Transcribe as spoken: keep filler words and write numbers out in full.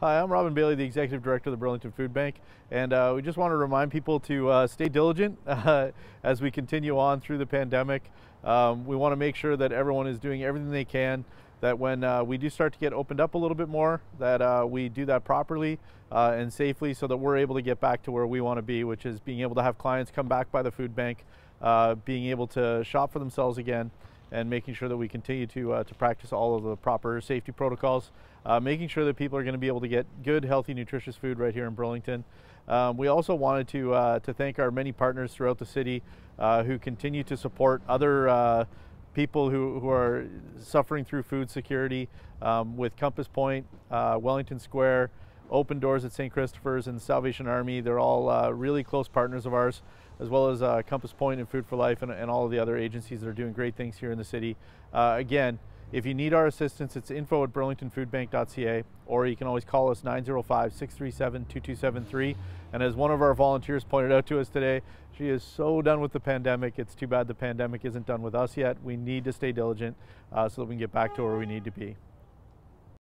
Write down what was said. Hi, I'm Robin Bailey, the Executive Director of the Burlington Food Bank, and uh, we just want to remind people to uh, stay diligent uh, as we continue on through the pandemic. Um, we want to make sure that everyone is doing everything they can, that when uh, we do start to get opened up a little bit more, that uh, we do that properly uh, and safely, so that we're able to get back to where we want to be, which is being able to have clients come back by the food bank, uh, being able to shop for themselves again, and making sure that we continue to, uh, to practice all of the proper safety protocols, uh, making sure that people are going to be able to get good, healthy, nutritious food right here in Burlington. Um, we also wanted to, uh, to thank our many partners throughout the city uh, who continue to support other uh, people who, who are suffering through food security um, with Compass Point, uh, Wellington Square, Open Doors at Saint Christopher's, and the Salvation Army. They're all uh, really close partners of ours, as well as uh, Compass Point and Food for Life and, and all of the other agencies that are doing great things here in the city. Uh, again, if you need our assistance, it's info at burlington food bank dot c a, or you can always call us nine zero five, six three seven, two two seven three. And as one of our volunteers pointed out to us today, she is so done with the pandemic. It's too bad the pandemic isn't done with us yet. We need to stay diligent uh, so that we can get back to where we need to be.